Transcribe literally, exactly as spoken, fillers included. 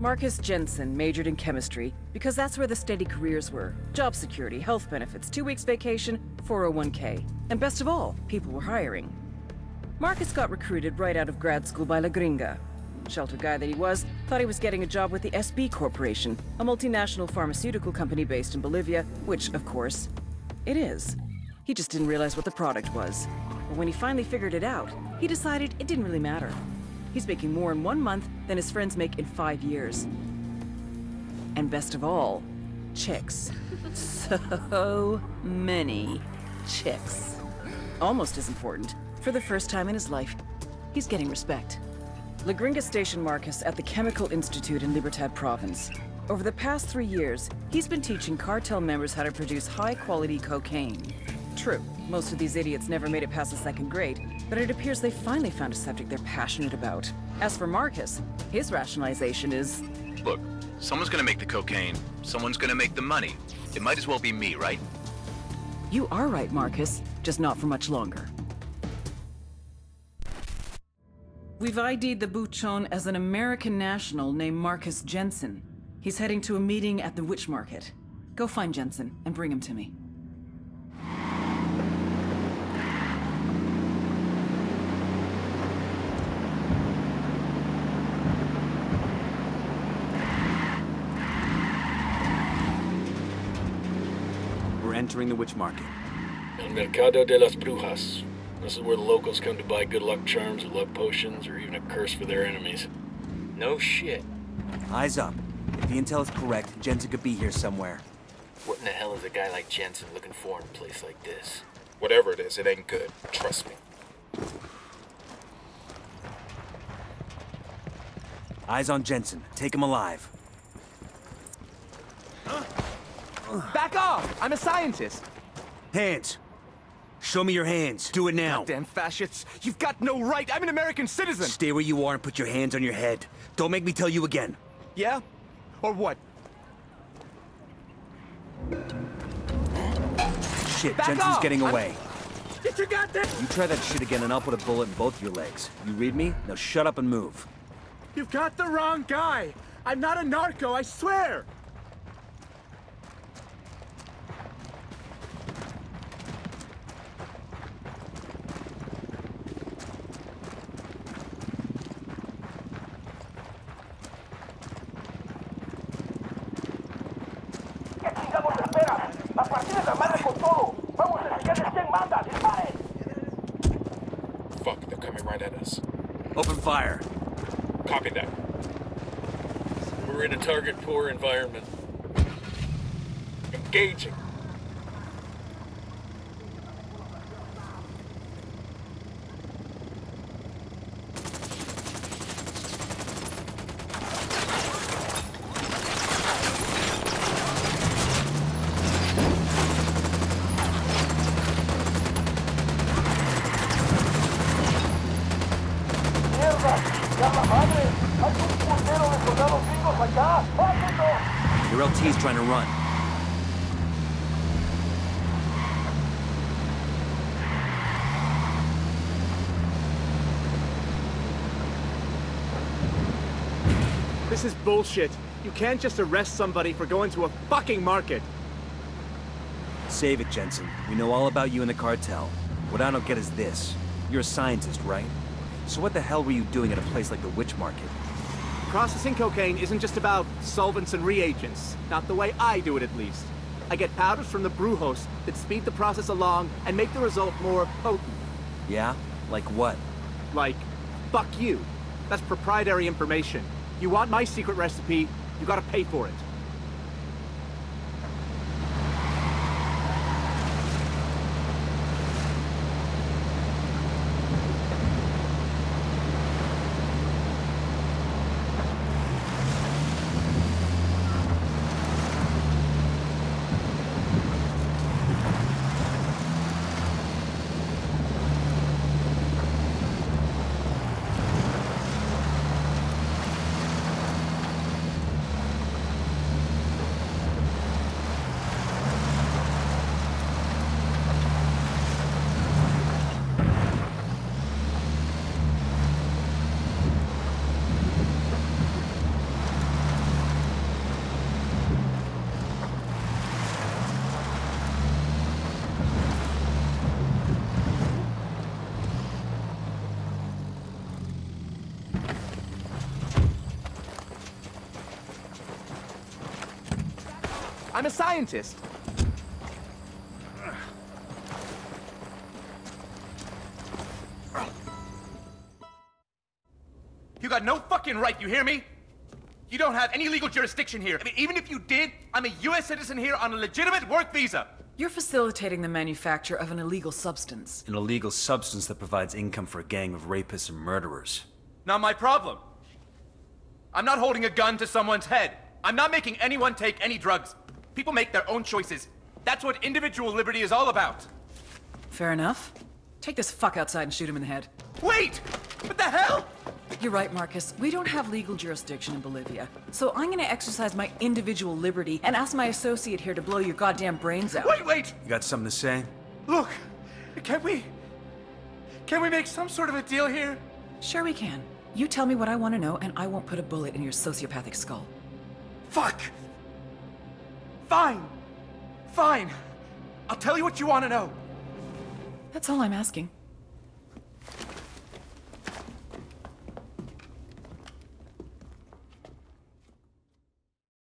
Marcus Jensen majored in chemistry because that's where the steady careers were. Job security, health benefits, two weeks vacation, four oh one K. And best of all, people were hiring. Marcus got recruited right out of grad school by La Gringa. Shelter guy that he was, thought he was getting a job with the S B Corporation, a multinational pharmaceutical company based in Bolivia, which, of course, it is. He just didn't realize what the product was. But when he finally figured it out, he decided it didn't really matter. He's making more in one month than his friends make in five years. And best of all, chicks. So many chicks. Almost as important, for the first time in his life, he's getting respect. La Gringa stationed Marcus at the Chemical Institute in Libertad province. Over the past three years, he's been teaching cartel members how to produce high-quality cocaine. True, most of these idiots never made it past the second grade, but it appears they finally found a subject they're passionate about. As for Marcus, his rationalization is... Look, someone's gonna make the cocaine, someone's gonna make the money. It might as well be me, right? You are right, Marcus, just not for much longer. We've I D'd the Bouchon as an American national named Marcus Jensen. He's heading to a meeting at the witch market. Go find Jensen and bring him to me. We're entering the witch market. El Mercado de las Brujas. This is where the locals come to buy good luck charms or love potions or even a curse for their enemies. No shit. Eyes up. If the intel is correct, Jensen could be here somewhere. What in the hell is a guy like Jensen looking for in a place like this? Whatever it is, it ain't good. Trust me. Eyes on Jensen. Take him alive. Back off! I'm a scientist! Hands! Show me your hands. Do it now. Goddamn fascists. You've got no right. I'm an American citizen. Stay where you are and put your hands on your head. Don't make me tell you again. Yeah? Or what? Shit, back Jensen's off. Getting away. I'm... Get your goddamn... You try that shit again and I'll put a bullet in both your legs. You read me? Now shut up and move. You've got the wrong guy. I'm not a narco, I swear. Open fire. Copy that. We're in a target-poor environment. Engaging. Your L T's trying to run. This is bullshit. You can't just arrest somebody for going to a fucking market. Save it, Jensen. We know all about you and the cartel. What I don't get is this. You're a scientist, right? So what the hell were you doing at a place like the witch market? Processing cocaine isn't just about solvents and reagents. Not the way I do it, at least. I get powders from the brujos that speed the process along and make the result more potent. Yeah? Like what? Like, fuck you. That's proprietary information. You want my secret recipe, you gotta pay for it. I'm a scientist. You got no fucking right, you hear me? You don't have any legal jurisdiction here. I mean, even if you did, I'm a U S citizen here on a legitimate work visa. You're facilitating the manufacture of an illegal substance. An illegal substance that provides income for a gang of rapists and murderers. Not my problem. I'm not holding a gun to someone's head. I'm not making anyone take any drugs. People make their own choices. That's what individual liberty is all about. Fair enough. Take this fuck outside and shoot him in the head. Wait! What the hell? You're right, Marcus. We don't have legal jurisdiction in Bolivia. So I'm gonna exercise my individual liberty and ask my associate here to blow your goddamn brains out. Wait, wait! You got something to say? Look, can we... Can we make some sort of a deal here? Sure we can. You tell me what I want to know, and I won't put a bullet in your sociopathic skull. Fuck! Fine! Fine! I'll tell you what you want to know! That's all I'm asking.